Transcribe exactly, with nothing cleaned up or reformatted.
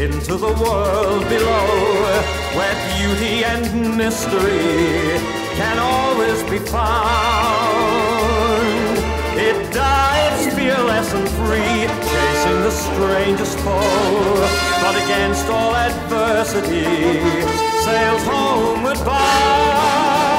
into the world below, where beauty and mystery can always be found. It dives fearless and free, chasing the strangest foe, but against all adversity, sails homeward bound.